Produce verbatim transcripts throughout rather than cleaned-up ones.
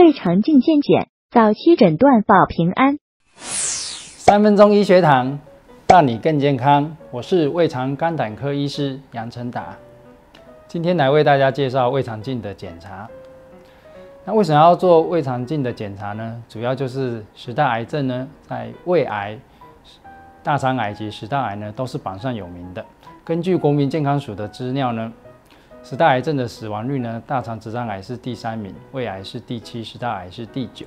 胃肠镜健检，早期诊断保平安。三分钟医学堂，让你更健康。我是胃肠肝胆科医师杨成达，今天来为大家介绍胃肠镜的检查。那为什么要做胃肠镜的检查呢？主要就是十大癌症呢，在胃癌、大肠癌及食道癌呢，都是榜上有名的。根据国民健康署的资料呢，十大癌症的死亡率呢，大肠直肠癌是第三名，胃癌是第七，食道癌是第九。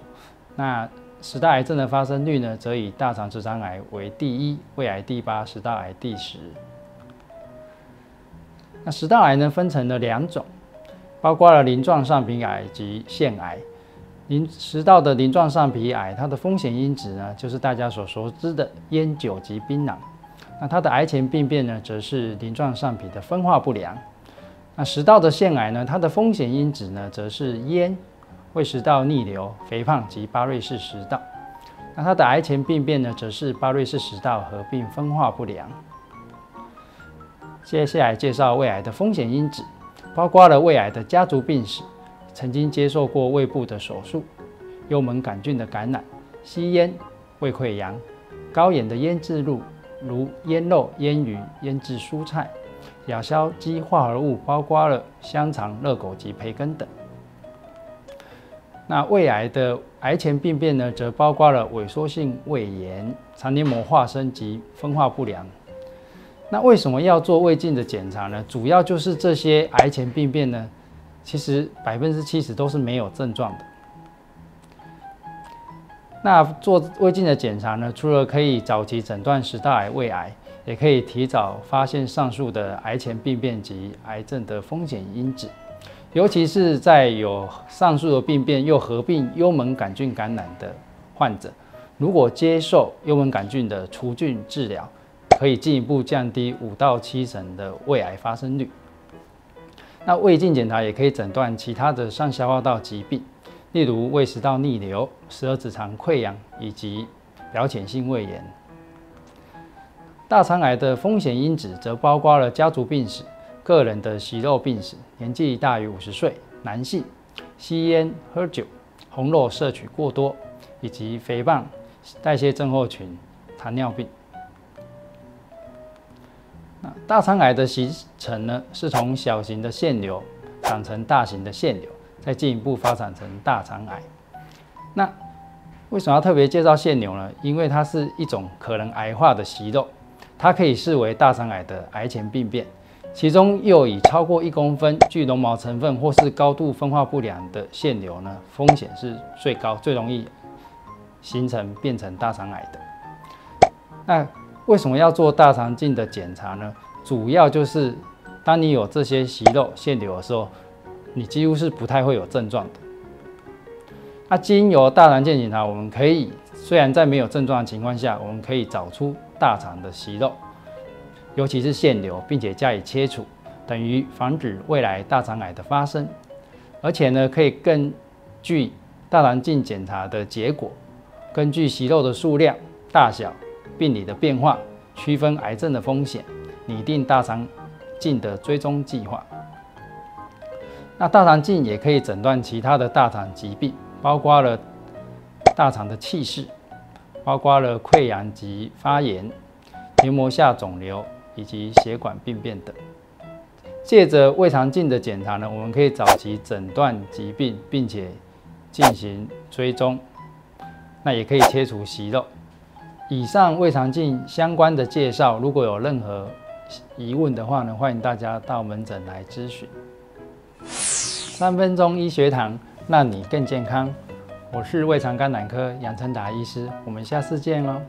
那十大癌症的发生率呢，则以大肠直肠癌为第一，胃癌第八，食道癌第十。那食道癌呢，分成了两种，包括了鳞状上皮癌及腺癌。鳞食道的鳞状上皮癌，它的风险因子呢，就是大家所熟知的烟酒及槟榔。那它的癌前病变呢，则是鳞状上皮的分化不良。 那食道的腺癌呢，它的风险因子呢，则是烟、胃食道逆流、肥胖及巴瑞氏食道。那它的癌前病变呢，则是巴瑞氏食道合并分化不良。接下来介绍胃癌的风险因子，包括了胃癌的家族病史、曾经接受过胃部的手术、幽门杆菌的感染、吸烟、胃溃疡、高盐的腌制物，如腌肉、腌鱼、腌制蔬菜。 亚硝基化合物包括了香肠、热狗及培根等。那胃癌的癌前病变呢，则包括了萎缩性胃炎、肠黏膜化生及分化不良。那为什么要做胃镜的检查呢？主要就是这些癌前病变呢，其实百分之七十都是没有症状的。那做胃镜的检查呢，除了可以早期诊断食道癌、胃癌。 也可以提早发现上述的癌前病变及癌症的风险因子，尤其是在有上述的病变又合并幽门杆菌感染的患者，如果接受幽门杆菌的除菌治疗，可以进一步降低五到七成的胃癌发生率。那胃镜检查也可以诊断其他的上消化道疾病，例如胃食道逆流、十二指肠溃疡以及表浅性胃炎。 大肠癌的风险因子则包括了家族病史、个人的息肉病史、年纪大于五十岁、男性、吸烟、喝酒、红肉摄取过多，以及肥胖、代谢症候群、糖尿病。那大肠癌的形成呢，是从小型的腺瘤长成大型的腺瘤，再进一步发展成大肠癌。那为什么要特别介绍腺瘤呢？因为它是一种可能癌化的息肉。 它可以视为大肠癌的癌前病变，其中又以超过一公分、具绒毛成分或是高度分化不良的腺瘤呢，风险是最高、最容易形成变成大肠癌的。那为什么要做大肠镜的检查呢？主要就是当你有这些息肉、腺瘤的时候，你几乎是不太会有症状的。那经由大肠镜检查，我们可以虽然在没有症状的情况下，我们可以找出 大肠的息肉，尤其是腺瘤，并且加以切除，等于防止未来大肠癌的发生。而且呢，可以根据大肠镜检查的结果，根据息肉的数量、大小、病理的变化，区分癌症的风险，拟定大肠镜的追踪计划。那大肠镜也可以诊断其他的大肠疾病，包括了大肠的憩室。 包括了溃疡及发炎、黏膜下肿瘤以及血管病变等。借着胃肠镜的检查呢，我们可以早期诊断疾病，并且进行追踪。那也可以切除息肉。以上胃肠镜相关的介绍，如果有任何疑问的话呢，欢迎大家到门诊来咨询。三分钟医学堂，让你更健康。 我是胃肠肝胆科杨成达医师，我们下次见哦。